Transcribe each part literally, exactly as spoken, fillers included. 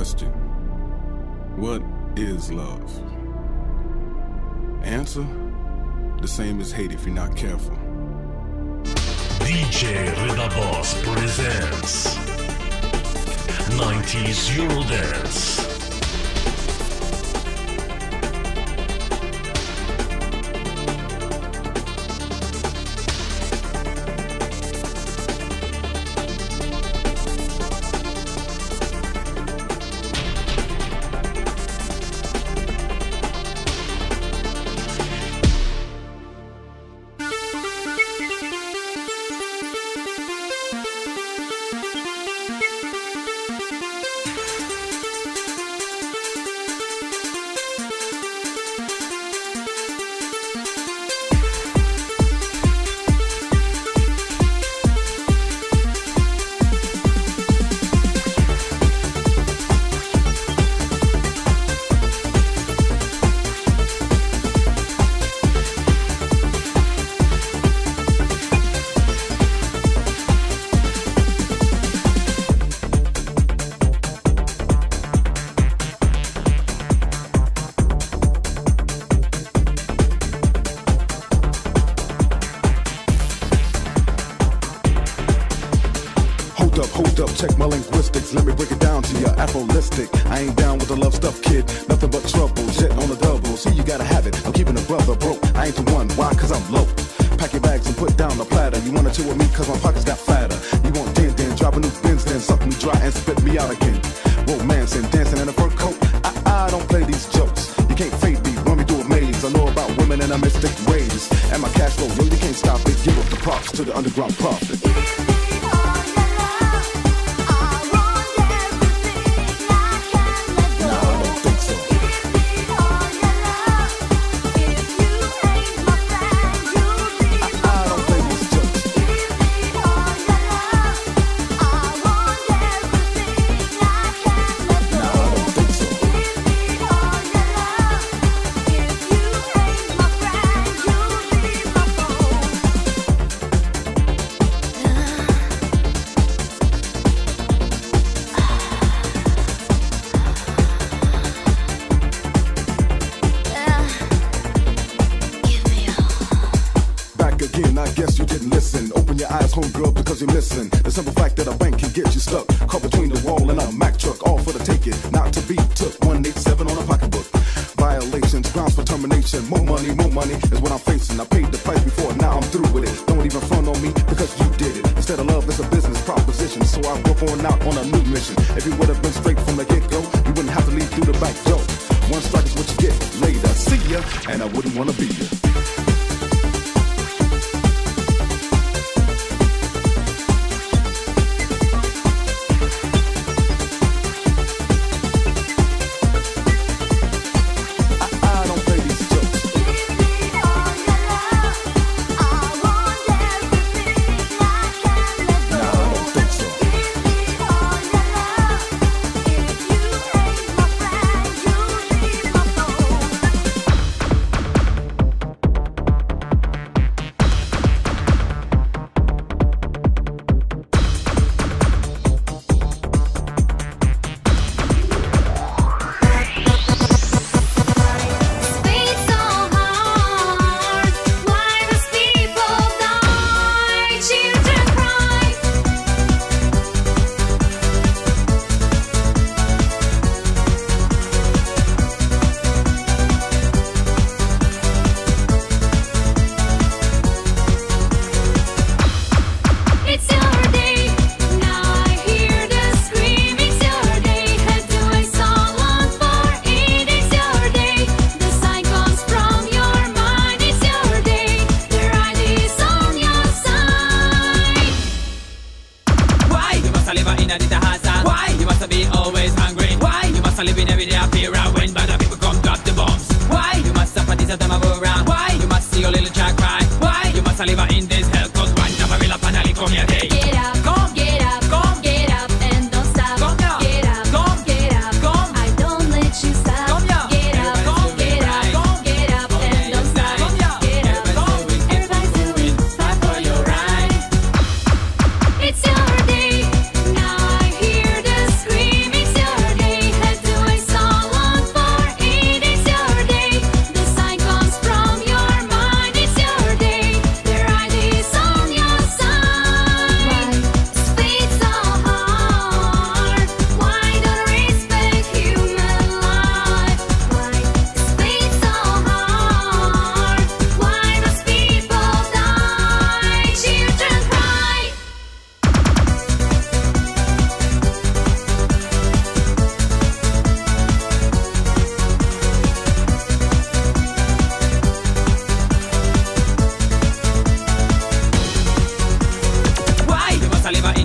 question. What is love? Answer, the same as hate if you're not careful. D J Ridha Boss presents nineties Eurodance. Check my linguistics, let me break it down to your Afrolistic. I ain't down with the love stuff, kid. Nothing but trouble, shit on the double. See, you gotta have it, I'm keeping a brother broke. I ain't the one, why? Cause I'm low. Pack your bags and put down the platter. You wanna chill with me cause my pockets got fatter. You want din din, drop a new bins, then something dry and spit me out again. Romance and dancing in a fur coat, I, I don't play these jokes. You can't fade me, run me through a maze. I know about women and I mystic ways. And my cash flow, yo, you can't stop it. Give up the props to the underground prophet. Homegirl, because you're missing the simple fact that a bank can get you stuck, caught between the wall and a Mack truck, all for the taking, not to be took. one eighty-seven on a pocketbook. Violations, grounds for termination. More money, more money is what I'm facing. I paid the price before, now I'm through with it. Don't even front on me because you did it. Instead of love, it's a business proposition. So I go on out on a new mission. If you would have been straight from the get go, you wouldn't have to leave through the back door. One strike is what you get later. See ya, and I wouldn't want to be ya.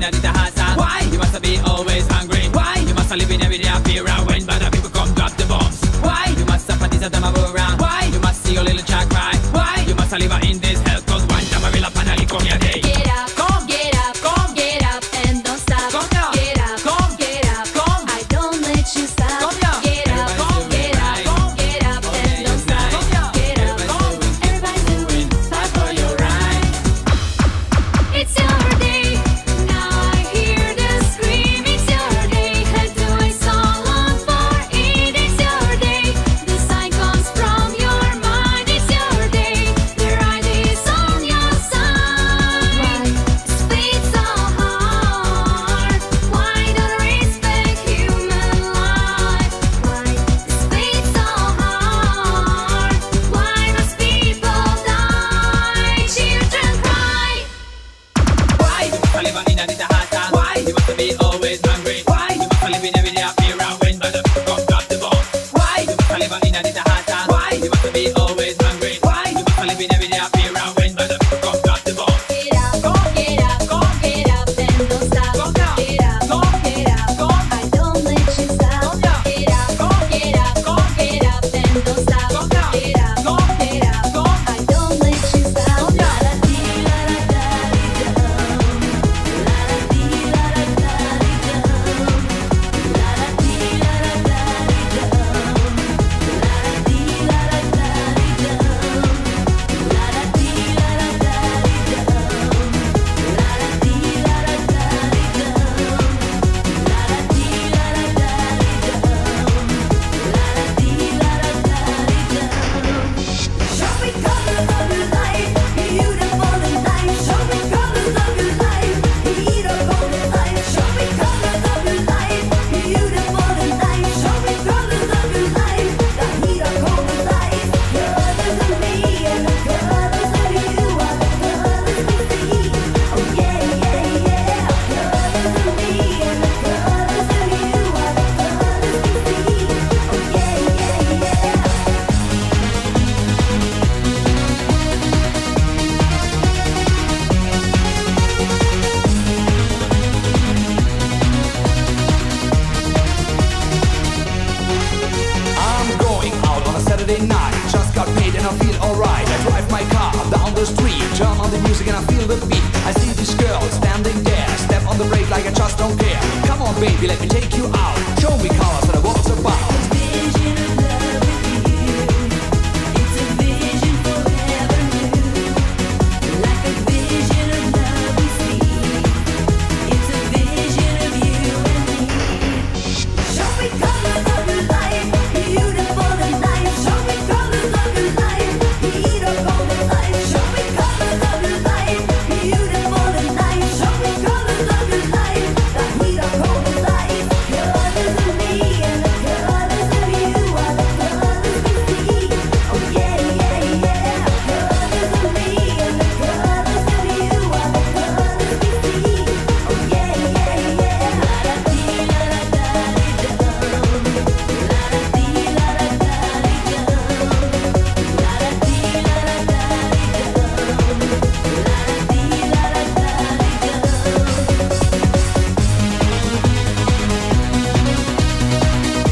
in a little hazard. Why? You must be always hungry. Why? You must live in every day of fear. And when bad people come drop the bombs. Why? You must suffer this Adamabura. Why? You must see your little child cry. Why? You must live in this hell. Cause one time I will up and I'll come your day. Get up, come, get up, come, get up and don't stop. Come now. Get up, come, get up, come. I don't let you stop. Come now. Get up, come, get up, come, get up and don't stop. Come now. Get up, come. Everybody's doing fight for your right. It's your day. Now I hear the scream. It's your day. Head to a song long for it. It's your day. The sign comes from your mind. It's your day. The ride is on your side. Speed so hard. Why don't respect human life? Why speed so hard? Why must people die? Children cry. Why? I live in a little hard time. Why? You must be always hungry. Why? You must live in every day up here and when but the come drop the ball. Why? You must live in a little hard time. Why? You must be always hungry. Why? You must live in every day up here and when but the come drop the ball. Get up, come, get up, come, get up and don't stop. Come now. Get up, come, get up, come. I don't let you stop. Come now. Get up, come, get up, come, get up and don't stop. Come now. Get up, come, get up, come. I don't let you stop. Come now. Show me colors of your life, beautiful and light. Show me colors of your life, beautiful and light. Show me colors of your life, beautiful and light. Show me colors of your life, the heat of cold and light. Colors of me and the colors of you are the colors we see. Oh yeah, yeah, yeah. Colors of me and the colors of you are the colors we see. Oh yeah, yeah, yeah. I'm going out on a Saturday night. Just got paid and I feel alright. I drive my car down the street, turn on the music and I feel the beat. I see this girl standing there, step on the brake like I just don't care. Come on baby, let me take you out. Show me colors and what's about. Vision of love with you. It's a vision forever new. Like a vision of love we see. It's a vision of you and me. Show me colors of your life, beautiful and light. Show me colors of your life, beautiful and light. Show me colors of your life, beautiful and light. Show me colors of your life, the heat of cold and light. Colors of me and the colors of you are the colors we see. Oh yeah, yeah, yeah. Colors of me and the colors of you are the colors we see. Oh yeah, yeah, yeah. La la dee, la la da dee dum. La la dee, la la da dee dum. La la dee, la la da dee dum. La la dee, la la da dee dum.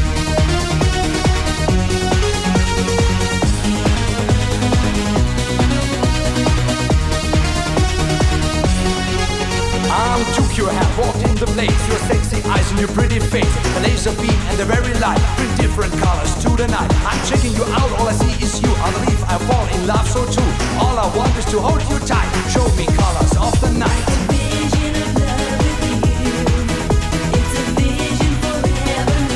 I'm took your hand, walked in the place. Your sexy eyes and your pretty face, the laser beam and the very light, bring different colors to the night. I'm checking you out, all I see is you. I believe I fall in love, so too. All I want is to hold you tight. Show me colors of the night. Vision of love with you. It's a vision forever new.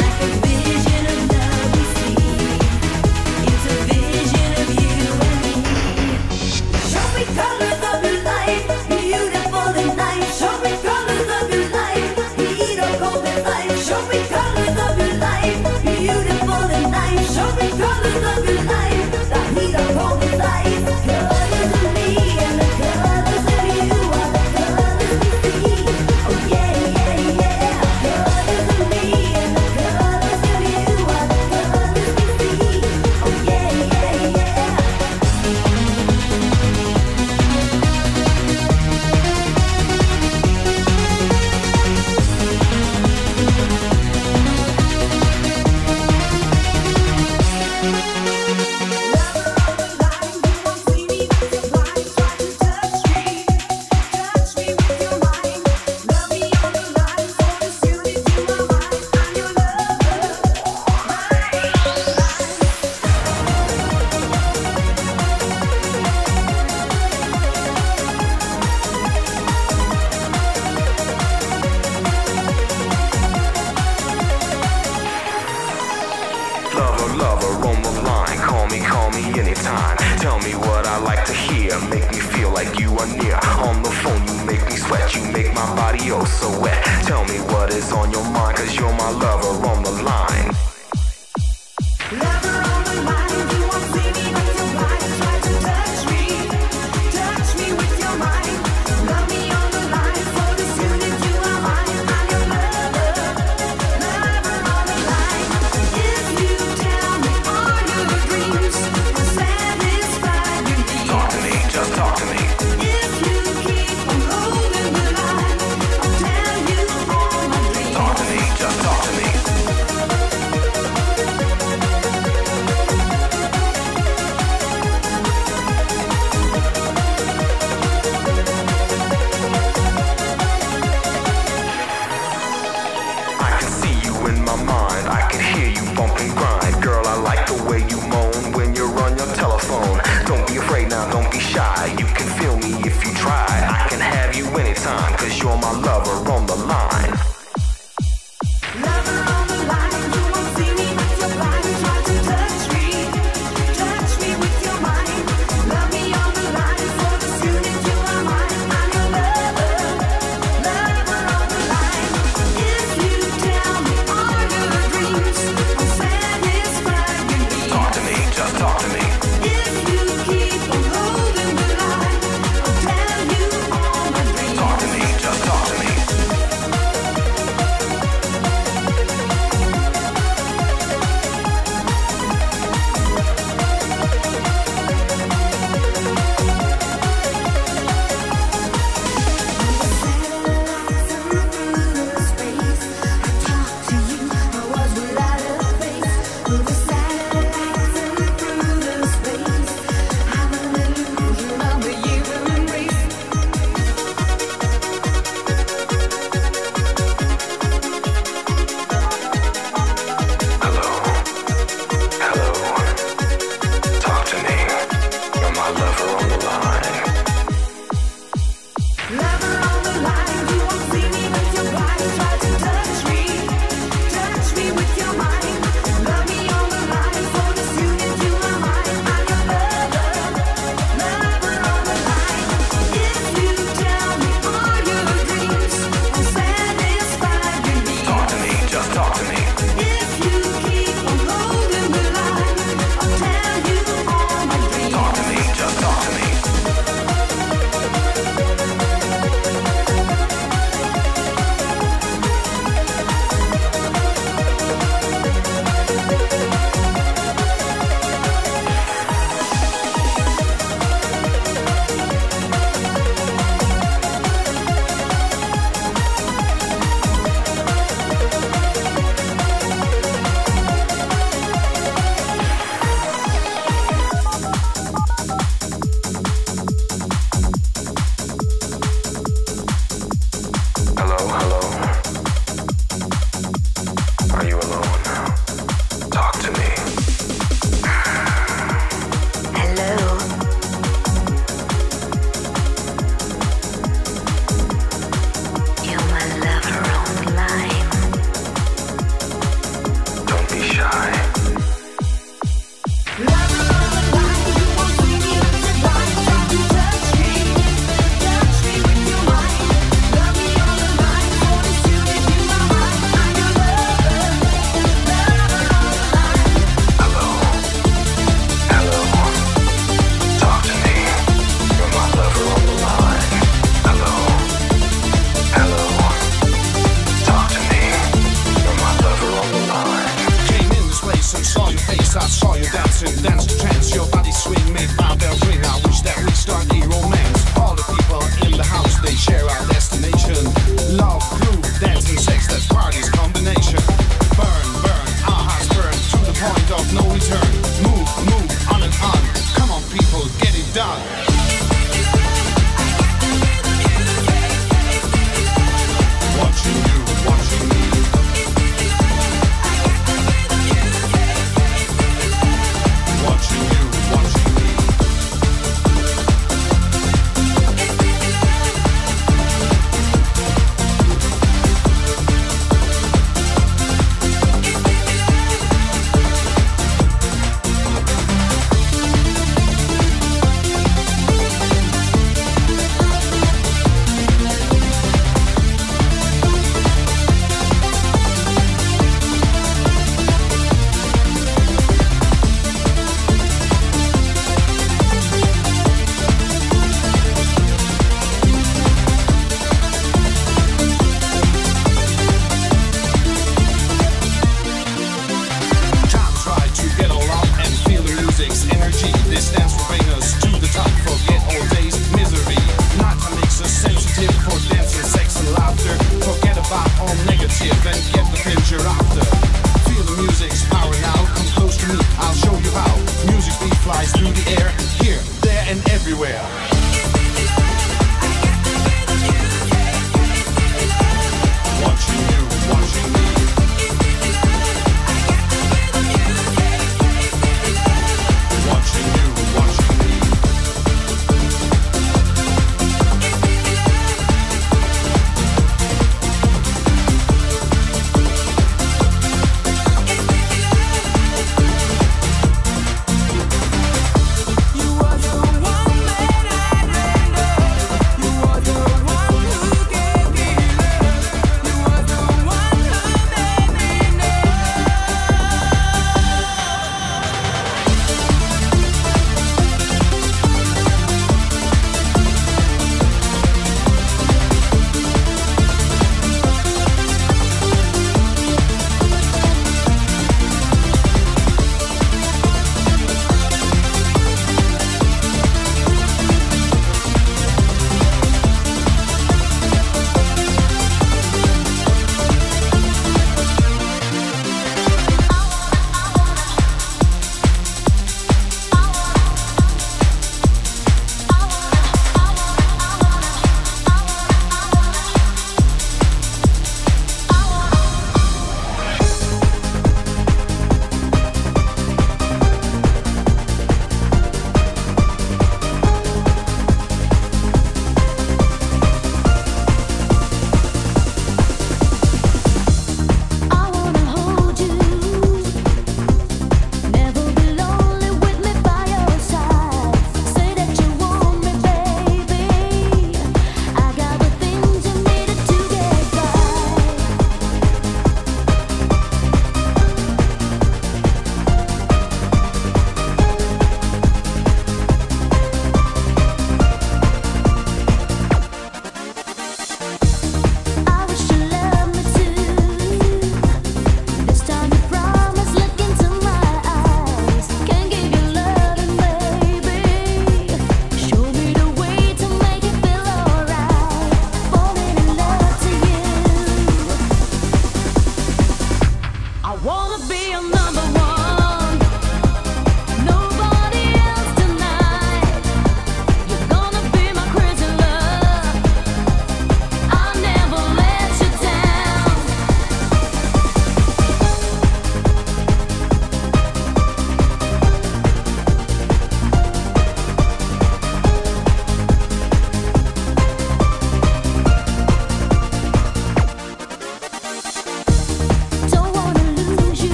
Like a vision of love we see. It's a vision of you and me. Show me colors of your life, beautiful and light. Show me colors of your life, heat of cold and light. Show me colors of your life, beautiful and light. Show me colors of your life, the heat of cold and light. Colors of me and the colors of body oh so wet. Tell me what is on your mind, cause you're my lover on the line. Lover on the line, you won't see me with your mind. Try to touch me, touch me with your mind. Love me on the line, for this unit you are mine. I'm your lover, lover on the line. If you tell me all your dreams, I'll satisfy your needs. Talk to me, just talk to me. Cause you're my lover on the line. Talk to me.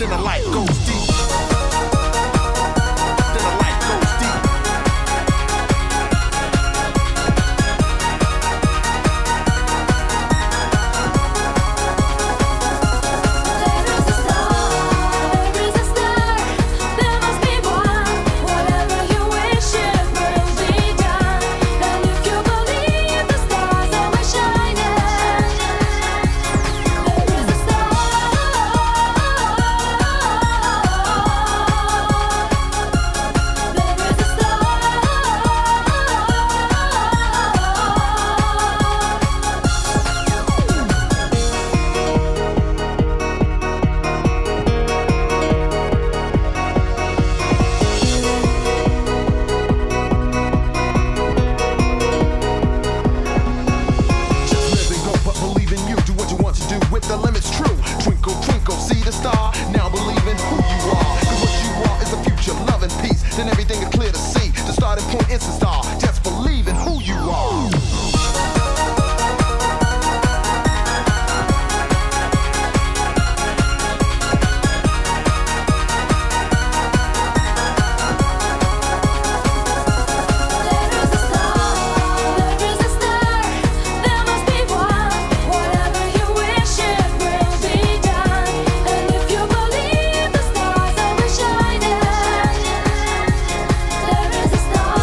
then the light goes deep. Then the light goes deep. There is a star, there is a star. There must be one. Whatever you wish, it will be done. And if you believe, the stars always shining. Just live and go, but believe in you. Do what you want to do with the limits true. Twinkle, twinkle, see the star. Now believe in who you are. Cause what you are is the future, love and peace. Then everything is clear to see. The starting point is the star. Just believe in who you are. There is a star, there is a star. There must be one. Whatever you wish, it will be done. And if you believe, the stars always shining. There is a star,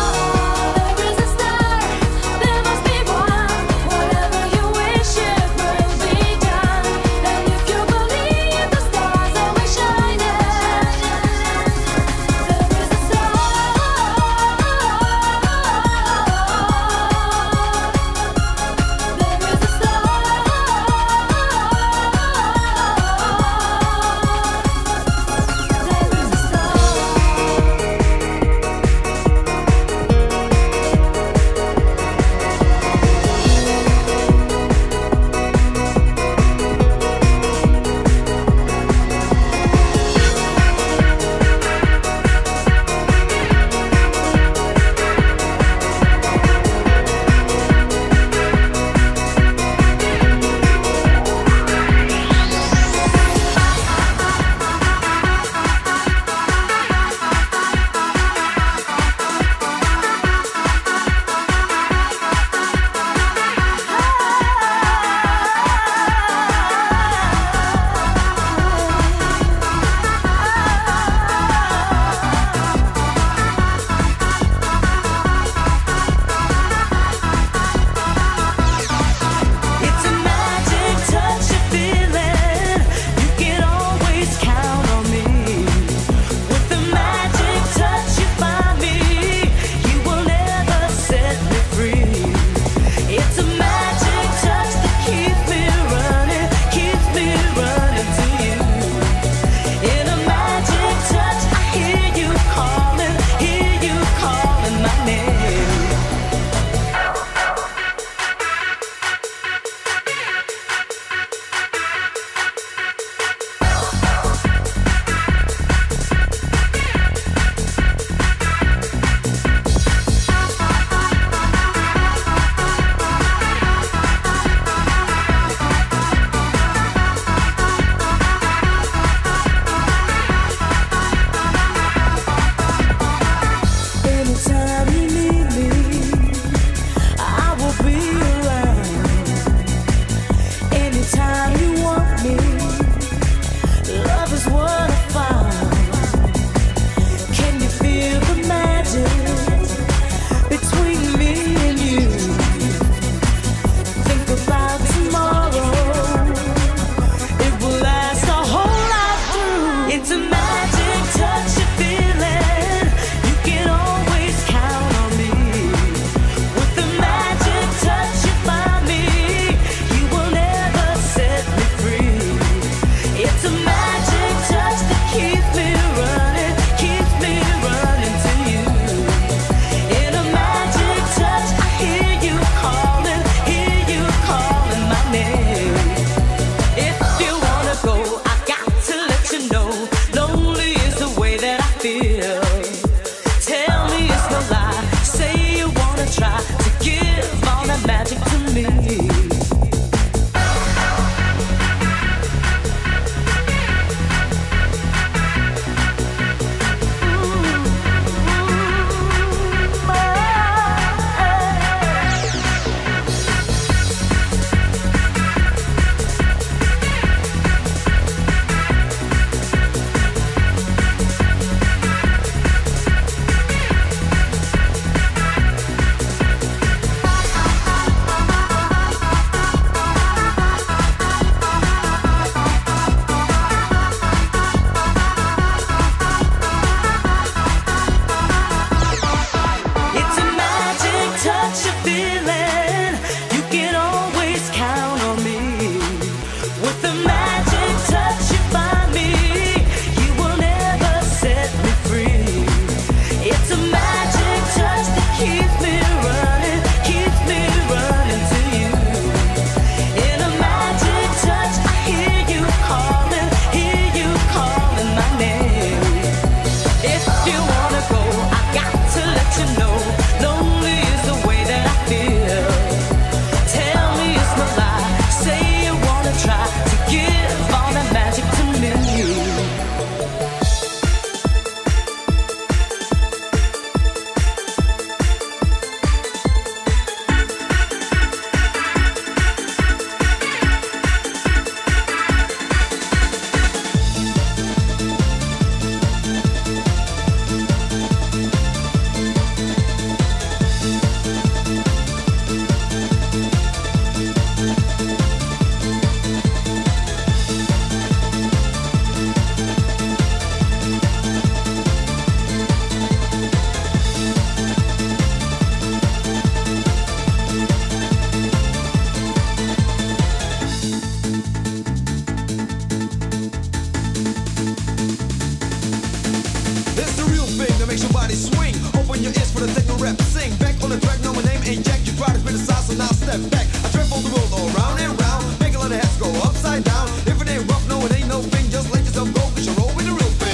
thing that makes your body swing. Open your ears for the techno rap, sing. Back on the track, know my name and Jack. You try to criticize, so now step back. I travel the world all round and round, make a lot of heads go upside down. If it ain't rough, no, it ain't no thing. Just let yourself go, cause you're rolling the real thing.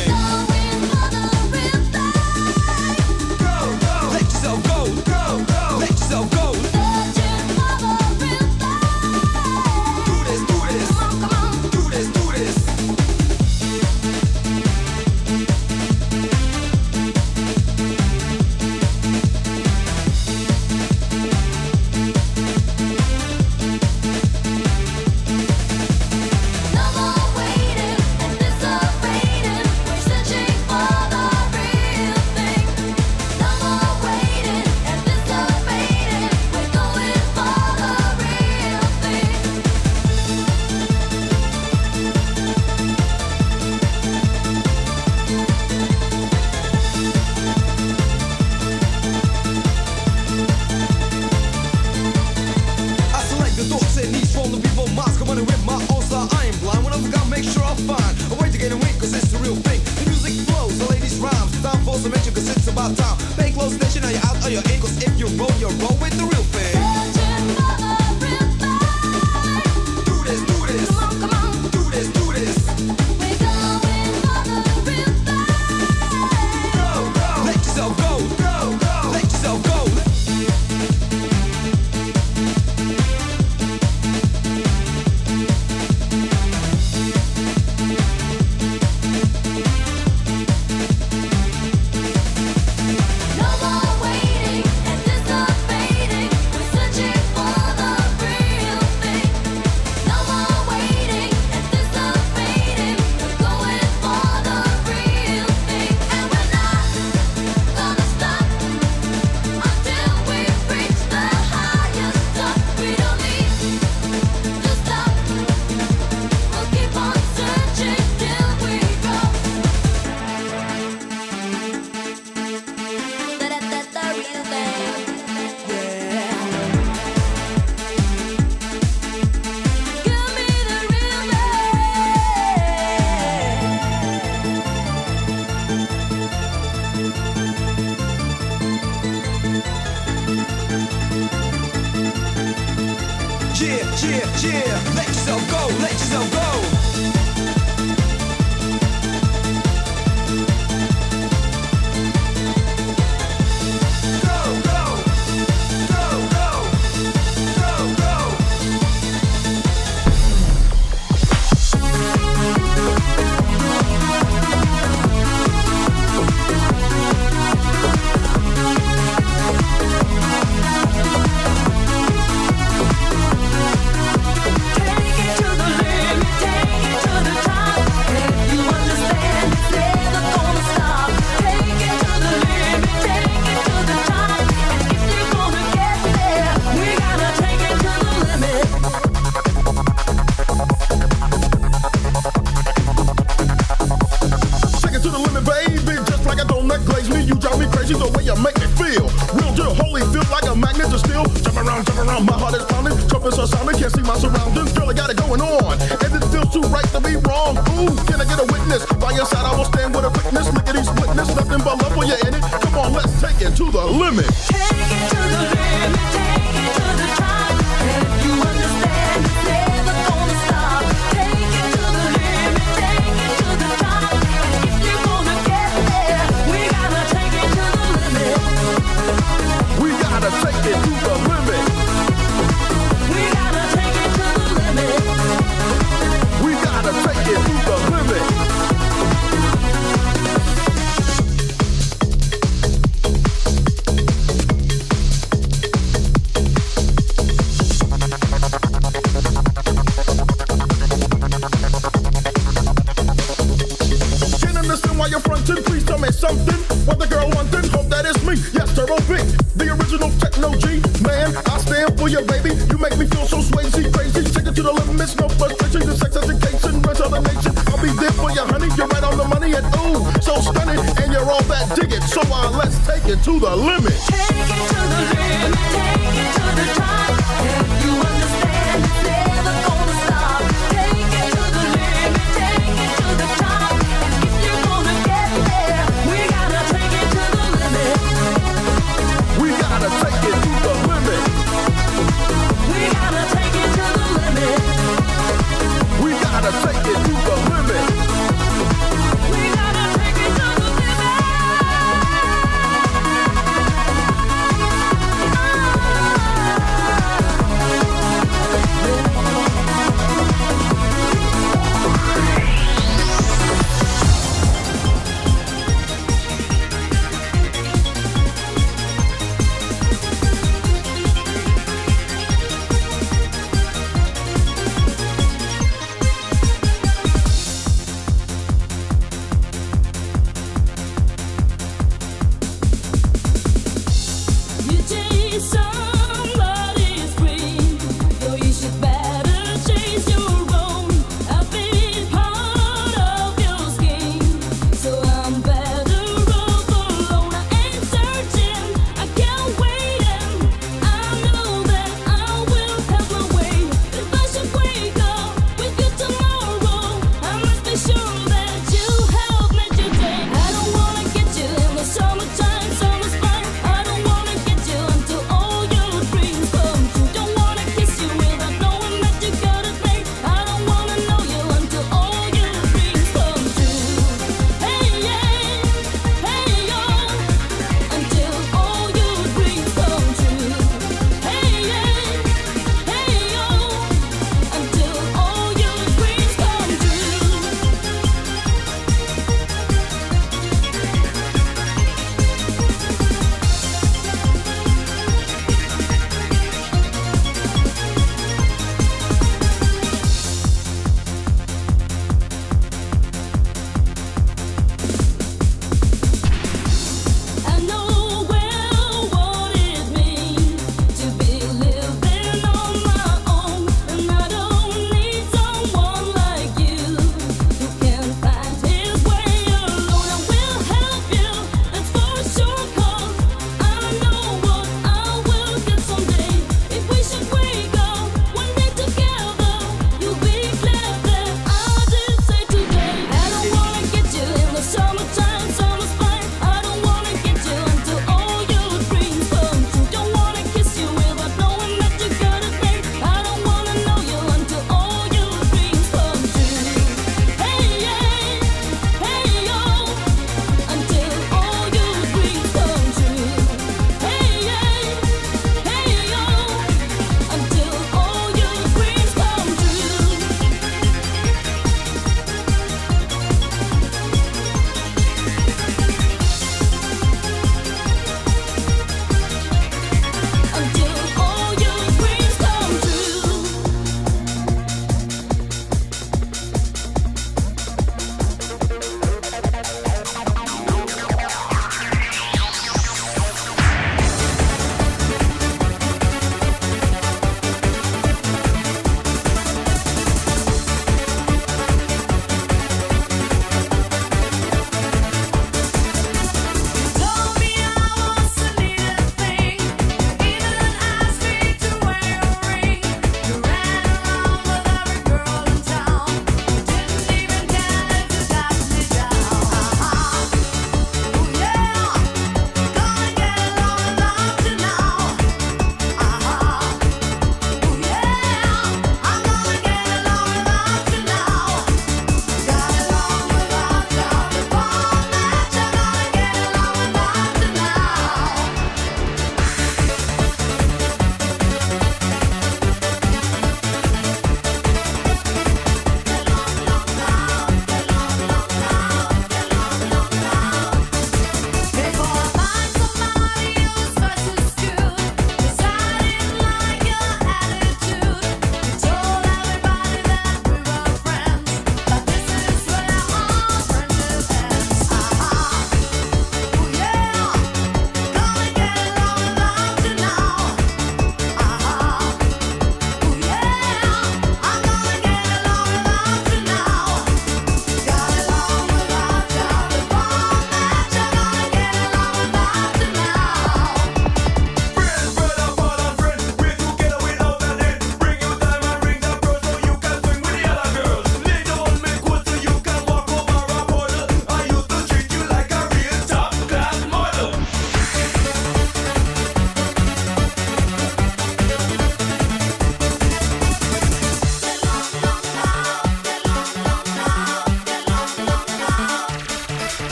Going for the real thing. Go, go, let yourself go, go, go, let yourself go. Searching for the real thing. Do this, do this. Come on, come on. Do this, do this. Take it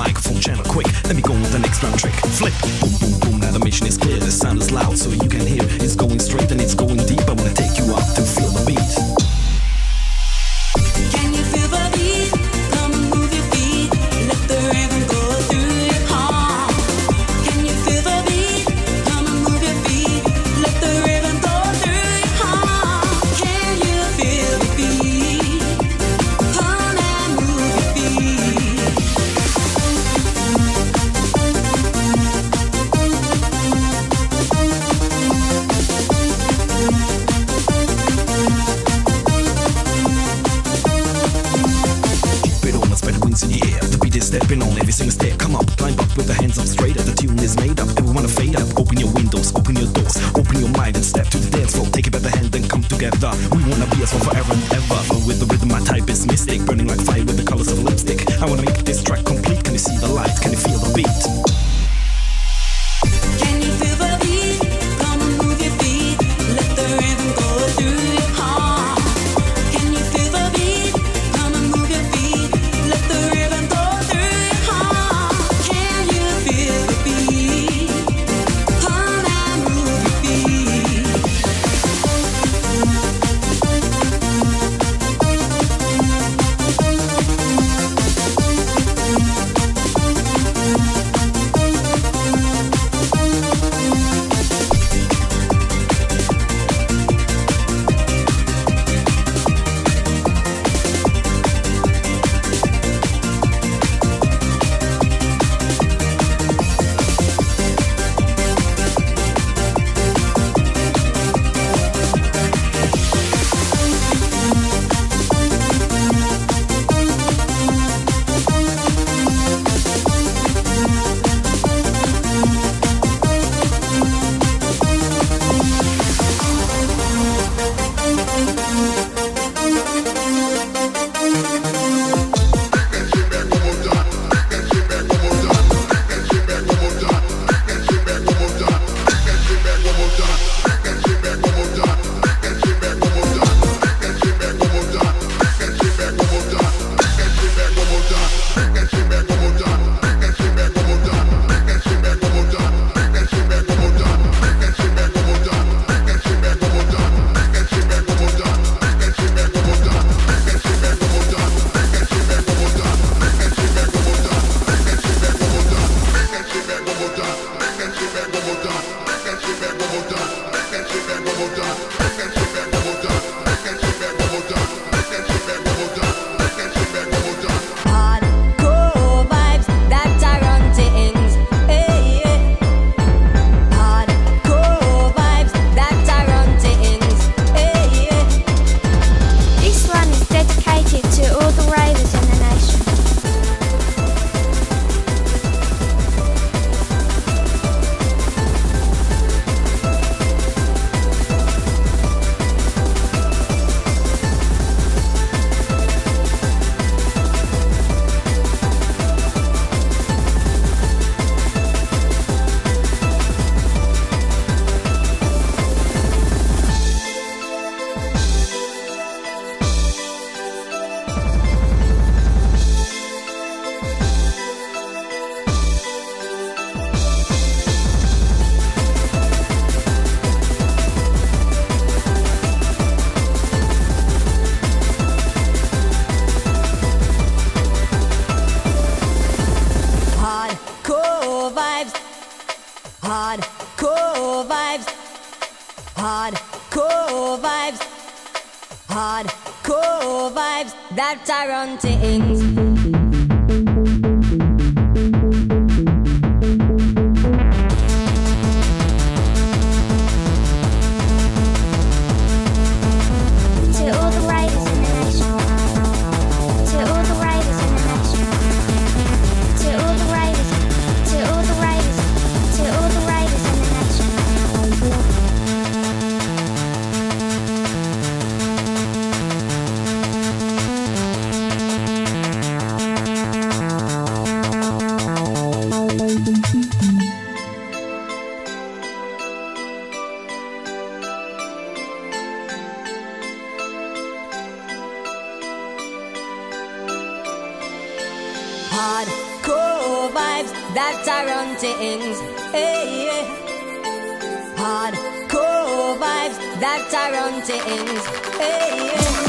microphone channel quick. Let me go on the next round trick. Flip, boom, boom, boom. Now the mission is clear. The sound is loud, so you can hear. It's going straight and it's going deep. I wanna take you out to feel the beat. Stepping on every single step, come up, climb up with the hands up straight up. The tune is made up, and we wanna fade up. Open your windows, open your doors, open your mind and step to the dance floor. Take it by the hand and come together. We wanna be as one forever and ever. But with the rhythm, my type is mystic, burning like fire with the colors of lipstick. I wanna make this track complete. Can you see the light? Can you feel the beat? that I run things. Hey, yeah. Hardcore vibes that I run things. Hey, yeah.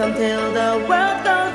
until the world goes.